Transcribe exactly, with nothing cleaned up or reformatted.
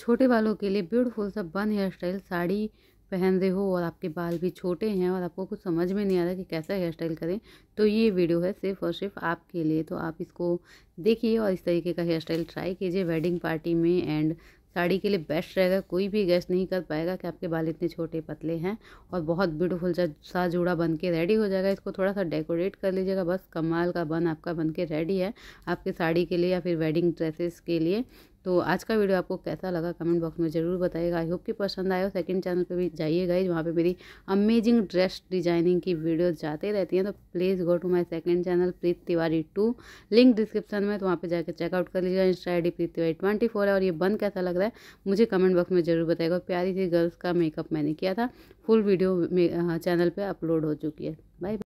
छोटे बालों के लिए ब्यूटीफुल सा बन हेयर स्टाइल साड़ी पहन रहे हो और आपके बाल भी छोटे हैं और आपको कुछ समझ में नहीं आ रहा कि कैसा हेयर स्टाइल करें, तो ये वीडियो है सिर्फ और सिर्फ आपके लिए। तो आप इसको देखिए और इस तरीके का हेयर स्टाइल ट्राई कीजिए वेडिंग पार्टी में एंड साड़ी के लिए बेस्ट रहेगा। कोई भी गेस नहीं कर पाएगा कि आपके बाल इतने छोटे पतले हैं और बहुत ब्यूटीफुल सा सा जूड़ा बन के रेडी हो जाएगा। इसको थोड़ा सा डेकोरेट कर लीजिएगा, बस कमाल का बन आपका बन के रेडी है आपके साड़ी के लिए या फिर वेडिंग ड्रेसेस के लिए। तो आज का वीडियो आपको कैसा लगा कमेंट बॉक्स में ज़रूर बताइएगा। आई होप कि पसंद आए हो। सेकंड चैनल पे भी जाइएगा ही, वहाँ पे मेरी अमेजिंग ड्रेस डिजाइनिंग की वीडियो जाते रहती हैं। तो please go to my second channel Preet Tiwari two, link description में, तो वहाँ पे जाकर चेकआउट कर लीजिएगा। Insta I D Preet Tiwari twenty four है। और ये बन कैसा लग रहा है मुझे कमेंट बॉक्स में ज़रूर बताएगा। प्यारी सी गर्ल्स का मेकअप मैंने किया था, फुल वीडियो चैनल पर अपलोड हो चुकी है। बाय।